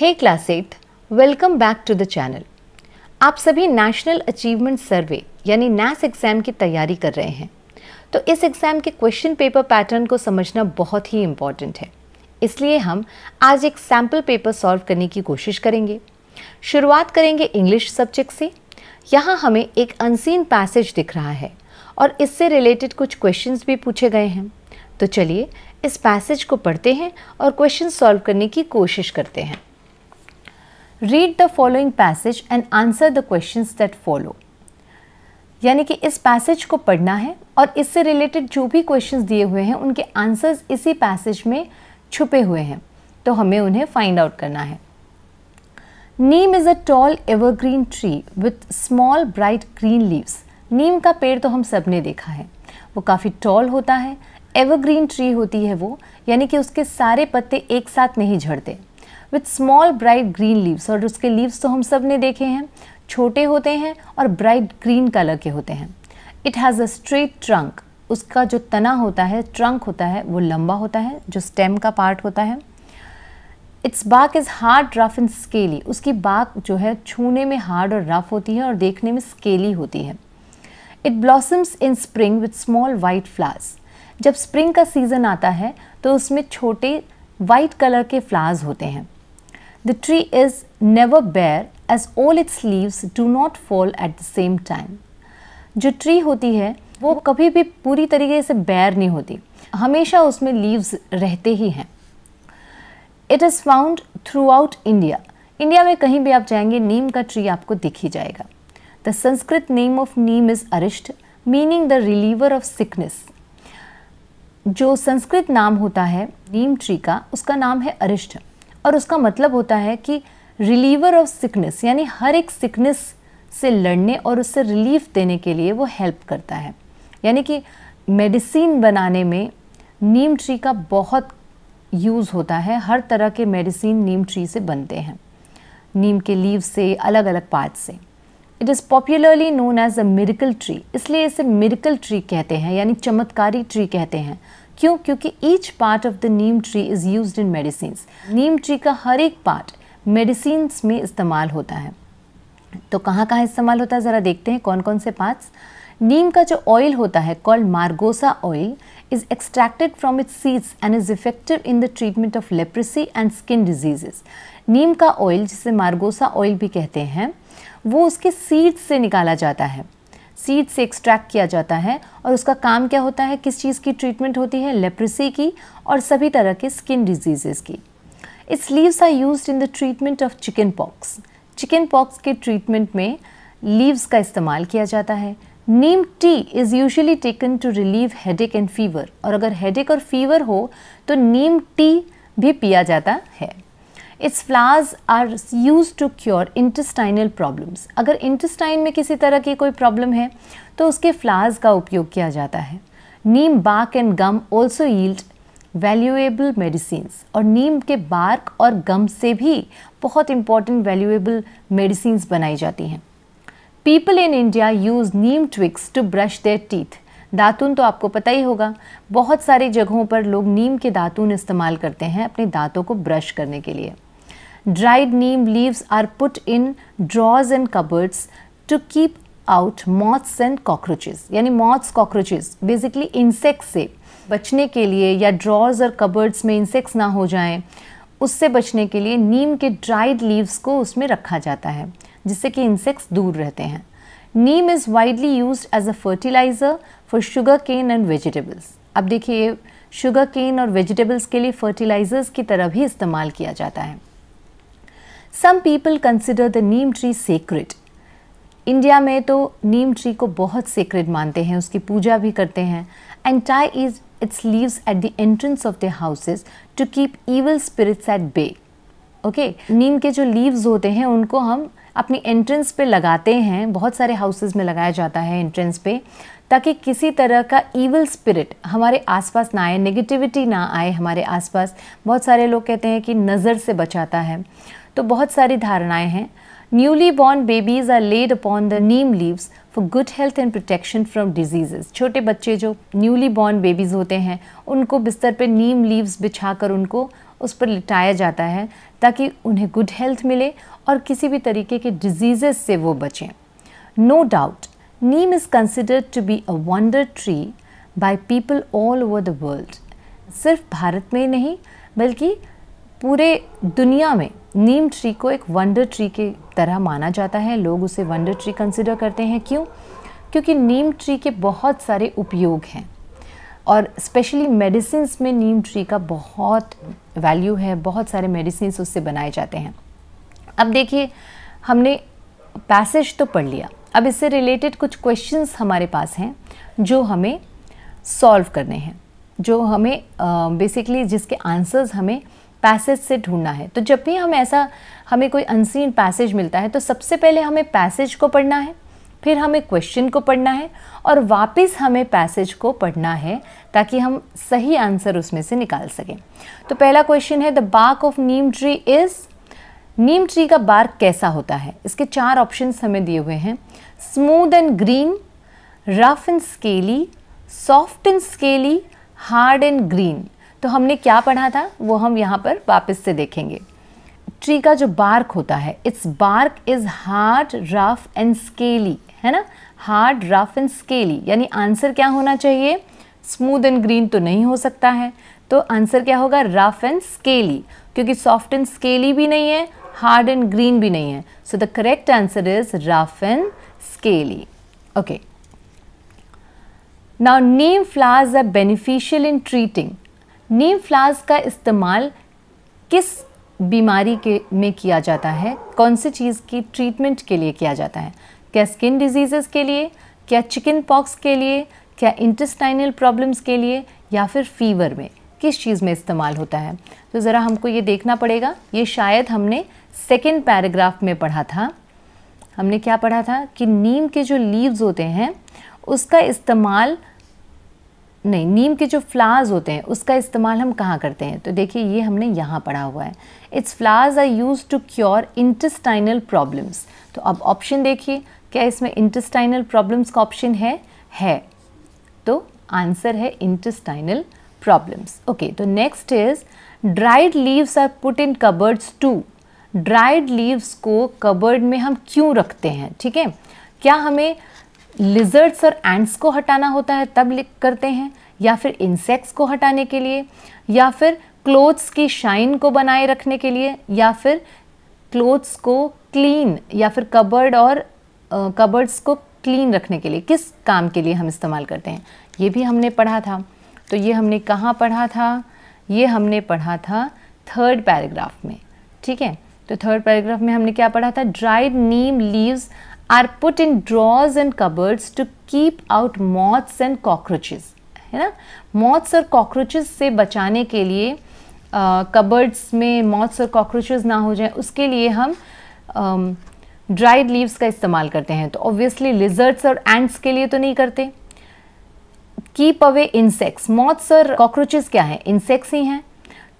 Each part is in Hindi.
Hey class 8, welcome back to the channel. आप सभी नेशनल अचीवमेंट सर्वे यानी NAS एग्ज़ाम की तैयारी कर रहे हैं, तो इस एग्ज़ाम के क्वेश्चन पेपर पैटर्न को समझना बहुत ही इम्पॉर्टेंट है। इसलिए हम आज एक सैम्पल पेपर सॉल्व करने की कोशिश करेंगे। शुरुआत करेंगे इंग्लिश सब्जेक्ट से। यहाँ हमें एक अनसीन पैसेज दिख रहा है और इससे रिलेटेड कुछ क्वेश्चन भी पूछे गए हैं। तो चलिए इस पैसेज को पढ़ते हैं और क्वेश्चन सॉल्व करने की कोशिश करते हैं। Read the following passage and answer the questions that follow, यानी कि इस पैसेज को पढ़ना है और इससे रिलेटेड जो भी क्वेश्चंस दिए हुए हैं उनके आंसर्स इसी पैसेज में छुपे हुए हैं, तो हमें उन्हें फाइंड आउट करना है। Neem is a tall evergreen tree with small bright green leaves. नीम का पेड़ तो हम सब ने देखा है, वो काफ़ी टॉल होता है, एवरग्रीन ट्री होती है वो, यानी कि उसके सारे पत्ते एक साथ नहीं झड़ते। With small bright green leaves, और उसके लीव्स तो हम सब ने देखे हैं, छोटे होते हैं और ब्राइट ग्रीन कलर के होते हैं। It has a straight trunk, उसका जो तना होता है, ट्रंक होता है, वो लंबा होता है, जो स्टेम का पार्ट होता है। It's bark is hard rough and scaly, उसकी बार्क जो है छूने में हार्ड और रफ होती है और देखने में स्केली होती है। It blossoms in spring with small white flowers, जब स्प्रिंग का सीज़न आता है तो उसमें छोटे वाइट कलर के फ्लावर्स होते हैं। The tree is never bare as all its leaves do not fall at the same time. जो tree होती है वो कभी भी पूरी तरीके से bare नहीं होती, हमेशा उसमें leaves रहते ही हैं। It is found throughout India. India में कहीं भी आप जाएंगे नीम का tree आपको दिख ही जाएगा। The Sanskrit name of neem is Arisht, meaning the reliever of sickness. जो संस्कृत नाम होता है नीम tree का, उसका नाम है अरिष्ट और उसका मतलब होता है कि रिलीवर ऑफ सिकनेस, यानी हर एक सिकनेस से लड़ने और उससे रिलीफ देने के लिए वो हेल्प करता है। यानी कि मेडिसिन बनाने में नीम ट्री का बहुत यूज़ होता है, हर तरह के मेडिसिन नीम ट्री से बनते हैं, नीम के लीव से, अलग अलग पार्ट से। It is popularly known as a miracle tree, इसलिए इसे मिरेकल ट्री कहते हैं, यानी चमत्कारी ट्री कहते हैं। क्यों? क्योंकि each part of the neem tree is used in medicine, neem tree का हर एक पार्ट मेडिसिन्स में इस्तेमाल होता है। तो कहाँ कहाँ इस्तेमाल होता है ज़रा देखते हैं कौन कौन से पार्ट्स। नीम का जो ऑयल होता है called margosa oil is extracted from its seeds and is effective in the treatment of leprosy and skin diseases. नीम का ऑयल, जिसे मार्गोसा ऑयल भी कहते हैं, वो उसके सीड्स से निकाला जाता है, सीड से एक्सट्रैक्ट किया जाता है और उसका काम क्या होता है, किस चीज़ की ट्रीटमेंट होती है, लेप्रेसी की और सभी तरह के स्किन डिजीजेस की। Its leaves are used in the treatment of chicken pox, chicken pox के ट्रीटमेंट में लीव्स का इस्तेमाल किया जाता है। Neem tea is usually taken to relieve headache and fever, और अगर हेडेक और फीवर हो तो नीम टी भी पिया जाता है। Its flowers are use to cure intestinal problems, अगर इंटेस्टाइन में किसी तरह की कोई प्रॉब्लम है तो उसके फ्लावर्स का उपयोग किया जाता है। Neem bark and gum also yield valuable medicines, और नीम के बार्क और गम से भी बहुत इंपॉर्टेंट वैल्यूएबल मेडिसिन्स बनाई जाती हैं। People in India use neem twigs to brush their teeth, दातून तो आपको पता ही होगा, बहुत सारी जगहों पर लोग नीम के दातून इस्तेमाल करते हैं अपने दांतों को ब्रश करने के लिए। Dried neem leaves are put in drawers and cupboards to keep out moths and cockroaches. यानी moths, cockroaches basically insects से बचने के लिए, या drawers और cupboards में insects ना हो जाएं, उससे बचने के लिए नीम के dried leaves को उसमें रखा जाता है, जिससे कि insects दूर रहते हैं। Neem is widely used as a fertilizer for sugar cane and vegetables. अब देखिए sugar cane और vegetables के लिए fertilizers की तरह भी इस्तेमाल किया जाता है। Some people consider the neem tree sacred. India में तो नीम ट्री को बहुत sacred मानते हैं, उसकी पूजा भी करते हैं। And tie its leaves at the entrance of their houses to keep evil spirits at bay. Okay, नीम के जो leaves होते हैं उनको हम अपनी entrance पे लगाते हैं, बहुत सारे houses में लगाया जाता है entrance पे, ताकि किसी तरह का evil spirit हमारे आसपास ना आए, negativity ना आए हमारे आसपास। बहुत सारे लोग कहते हैं कि नज़र से बचाता है, तो बहुत सारी धारणाएं हैं। Newly born babies are laid upon the neem leaves for good health and protection from diseases. छोटे बच्चे जो न्यूली बॉर्न बेबीज़ होते हैं उनको बिस्तर पे नीम लीव्स बिछाकर उनको उस पर लिटाया जाता है ताकि उन्हें गुड हेल्थ मिले और किसी भी तरीके के डिजीज़ेस से वो बचें। No doubt neem is considered to be a wonder tree by people all over the world. सिर्फ भारत में नहीं बल्कि पूरे दुनिया में नीम ट्री को एक वंडर ट्री के तरह माना जाता है। लोग उसे वंडर ट्री कंसिडर करते हैं। क्यों? क्योंकि नीम ट्री के बहुत सारे उपयोग हैं और स्पेशली मेडिसिन्स में नीम ट्री का बहुत वैल्यू है। बहुत सारे मेडिसिन्स उससे बनाए जाते हैं। अब देखिए, हमने पैसेज तो पढ़ लिया, अब इससे रिलेटेड कुछ क्वेश्चंस हमारे पास हैं जो हमें सॉल्व करने हैं, जो हमें बेसिकली जिसके आंसर्स हमें पैसेज से ढूंढना है। तो जब भी हम हमें कोई अनसीन पैसेज मिलता है तो सबसे पहले हमें पैसेज को पढ़ना है, फिर हमें क्वेश्चन को पढ़ना है और वापस हमें पैसेज को पढ़ना है ताकि हम सही आंसर उसमें से निकाल सकें। तो पहला क्वेश्चन है the bark of neem tree is. Neem tree का बार्क कैसा होता है? इसके चार ऑप्शंस हमें दिए हुए हैं। Smooth and green, rough and scaly, soft and scaly, hard and green. तो हमने क्या पढ़ा था वो हम यहाँ पर वापस से देखेंगे। ट्री का जो बार्क होता है, it's bark is hard, rough and scaly, है ना। हार्ड, रफ एंड स्केली, यानी आंसर क्या होना चाहिए? स्मूथ एंड ग्रीन तो नहीं हो सकता है, तो आंसर क्या होगा? रफ एंड स्केली, क्योंकि सॉफ्ट एंड स्केली भी नहीं है, हार्ड एंड ग्रीन भी नहीं है। So the correct answer is rough and scaly. Okay, now neem flowers are beneficial in treating. Neem flowers का इस्तेमाल किस बीमारी के में किया जाता है? कौन सी चीज़ की ट्रीटमेंट के लिए किया जाता है? क्या स्किन डिजीज़ेस के लिए, क्या चिकन पॉक्स के लिए, क्या इंटेस्टाइनल प्रॉब्लम्स के लिए, या फिर फीवर में? किस चीज़ में इस्तेमाल होता है? तो ज़रा हमको ये देखना पड़ेगा। ये शायद हमने सेकेंड पैराग्राफ में पढ़ा था। हमने क्या पढ़ा था कि नीम के जो लीव्स होते हैं उसका इस्तेमाल नहीं, नीम के जो फ्लावर्स होते हैं उसका इस्तेमाल हम कहाँ करते हैं? तो देखिए, ये हमने यहाँ पढ़ा हुआ है, its flowers are use to cure intestinal problems. तो अब ऑप्शन देखिए, क्या इसमें इंटेस्टाइनल प्रॉब्लम्स का ऑप्शन है? है, तो आंसर है इंटेस्टाइनल प्रॉब्लम्स। ओके, तो next is dried leaves are put in cupboards to. Dried leaves को कबर्ड में हम क्यों रखते हैं? ठीक है, क्या हमें लिजर्ड्स और एंट्स को हटाना होता है तब करते हैं, या फिर इंसेक्ट्स को हटाने के लिए, या फिर क्लोथ्स की शाइन को बनाए रखने के लिए, या फिर क्लोथ्स को क्लीन, या फिर कबर्ड और कबर्ड्स को क्लीन रखने के लिए? किस काम के लिए हम इस्तेमाल करते हैं? ये भी हमने पढ़ा था। तो ये हमने कहाँ पढ़ा था? ये हमने पढ़ा था थर्ड पैराग्राफ में। ठीक है, तो थर्ड पैराग्राफ में हमने क्या पढ़ा था? Dried neem leaves are put in drawers and cupboards to keep out moths and cockroaches, है ना। मॉथ्स और कॉकरोचेस से बचाने के लिए, कबर्ड्स में मॉथ्स और कॉकरोचेस ना हो जाए उसके लिए हम ड्राइड लीव्स का इस्तेमाल करते हैं। तो ऑब्वियसली लिजर्ड्स और एंट्स के लिए तो नहीं करते। कीप अवे इंसेक्ट्स, मॉथ्स और कॉकरोचेस क्या हैं? इंसेक्ट्स ही हैं,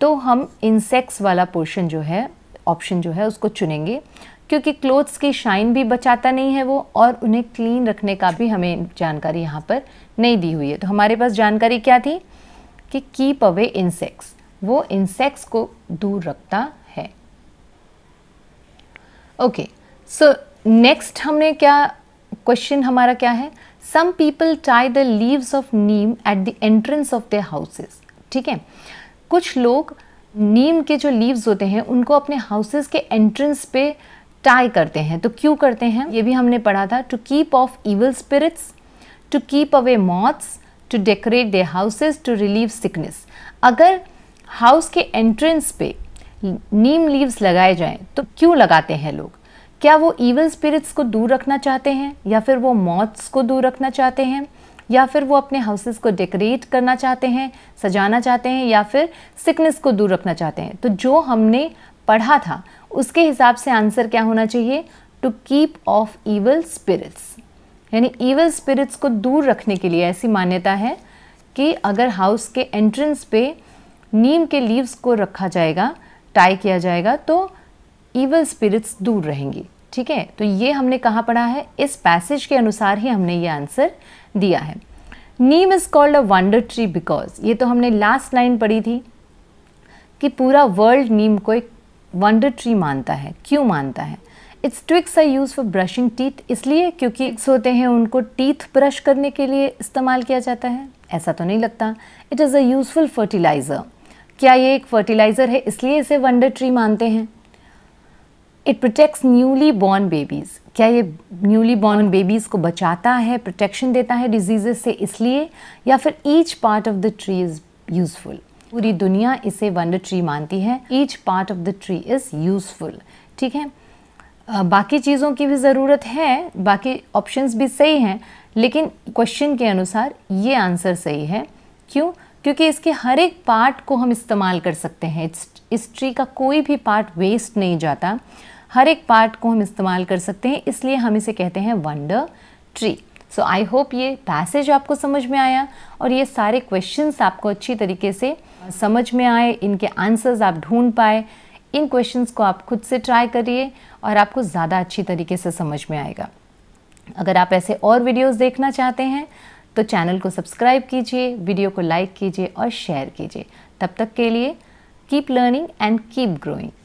तो हम इंसेक्ट्स वाला पोर्शन जो है, ऑप्शन जो है उसको चुनेंगे, क्योंकि क्लोथ्स की शाइन भी बचाता नहीं है वो, और उन्हें क्लीन रखने का भी हमें जानकारी यहाँ पर नहीं दी हुई है। तो हमारे पास जानकारी क्या थी कि कीप अवे इंसेक्ट्स, वो इंसेक्ट्स को दूर रखता है। ओके, सो नेक्स्ट हमने क्या क्वेश्चन हमारा क्या है? Some people tie the leaves of neem at the entrance of their houses. ठीक है, कुछ लोग नीम के जो लीव्स होते हैं उनको अपने हाउसेस के एंट्रेंस पे टाई करते हैं। तो क्यों करते हैं? ये भी हमने पढ़ा था, to keep off evil spirits, to keep away moths, to decorate their houses, to relieve sickness. अगर हाउस के एंट्रेंस पे नीम लीव्स लगाए जाएं तो क्यों लगाते हैं लोग? क्या वो ईवल स्पिरिट्स को दूर रखना चाहते हैं, या फिर वो मॉथ्स को दूर रखना चाहते हैं, या फिर वो अपने हाउसेस को डेकोरेट करना चाहते हैं, सजाना चाहते हैं, या फिर सिकनेस को दूर रखना चाहते हैं? तो जो हमने पढ़ा था उसके हिसाब से आंसर क्या होना चाहिए? To keep off evil spirits, यानी ईवल स्पिरिट्स को दूर रखने के लिए। ऐसी मान्यता है कि अगर हाउस के एंट्रेंस पे नीम के लीव्स को रखा जाएगा, टाई किया जाएगा, तो ईवल स्पिरिट्स दूर रहेंगी। ठीक है, तो ये हमने कहाँ पढ़ा है? इस पैसेज के अनुसार ही हमने ये आंसर दिया है। Neem is called a wonder tree because, ये तो हमने लास्ट लाइन पढ़ी थी कि पूरा वर्ल्ड नीम को एक वंडर ट्री मानता है। क्यों मानता है? Its twigs are use for brushing teeth, इसलिए क्योंकि इक्स होते हैं उनको टीथ ब्रश करने के लिए इस्तेमाल किया जाता है, ऐसा तो नहीं लगता। It is a useful fertiliser, क्या ये एक फर्टिलाइज़र है इसलिए इसे वंडर ट्री मानते हैं। It protects newly born babies, क्या ये न्यूली बॉर्न बेबीज़ को बचाता है, प्रोटेक्शन देता है डिजीज़ेस से इसलिए, या फिर each part of the tree is useful. पूरी दुनिया इसे वंडर ट्री मानती है, each part of the tree is useful, ठीक है। बाकी चीज़ों की भी ज़रूरत है, बाकी ऑप्शंस भी सही हैं, लेकिन क्वेश्चन के अनुसार ये आंसर सही है। क्यों? क्योंकि इसके हर एक पार्ट को हम इस्तेमाल कर सकते हैं, इस ट्री का कोई भी पार्ट वेस्ट नहीं जाता, हर एक पार्ट को हम इस्तेमाल कर सकते हैं, इसलिए हम इसे कहते हैं wonder tree. So I hope ये पैसेज आपको समझ में आया और ये सारे क्वेश्चंस आपको अच्छी तरीके से समझ में आए, इनके आंसर्स आप ढूंढ पाए। इन क्वेश्चंस को आप खुद से ट्राई करिए और आपको ज़्यादा अच्छी तरीके से समझ में आएगा। अगर आप ऐसे और वीडियोस देखना चाहते हैं तो चैनल को सब्सक्राइब कीजिए, वीडियो को लाइक कीजिए और शेयर कीजिए। तब तक के लिए keep learning and keep growing.